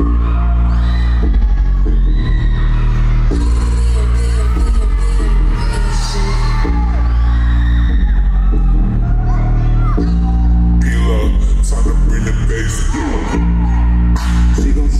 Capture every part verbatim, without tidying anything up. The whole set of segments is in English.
She gon'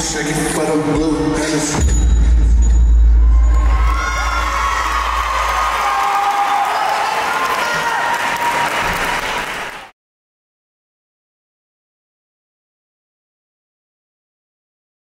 shake it for the blue.